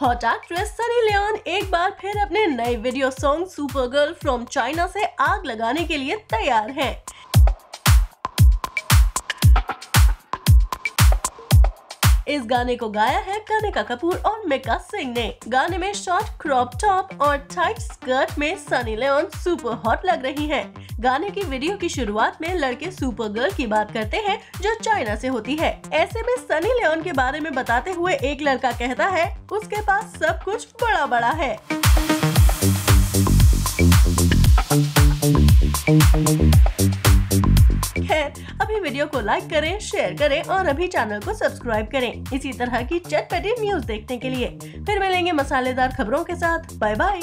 Hot actress Sunny Leone एक बार फिर अपने नए video song super girl from China से आग लगाने के लिए तैयार हैं। इस गाने को गाया है कनिका कपूर और मिका सिंह ने। गाने में शॉर्ट क्रॉप टॉप और टाइट स्कर्ट में सनी लियोन सुपर हॉट लग रही हैं। गाने की वीडियो की शुरुआत में लड़के सुपर गर्ल की बात करते हैं जो चाइना से होती है। ऐसे में सनी लियोन के बारे में बताते हुए एक लड़का कहता है उसके पास सब कुछ बड़ा बड़ा है। अभी वीडियो को लाइक करें, शेयर करें और अभी चैनल को सब्सक्राइब करें इसी तरह की चटपटी न्यूज देखने के लिए। फिर मिलेंगे मसालेदार खबरों के साथ। Bye bye.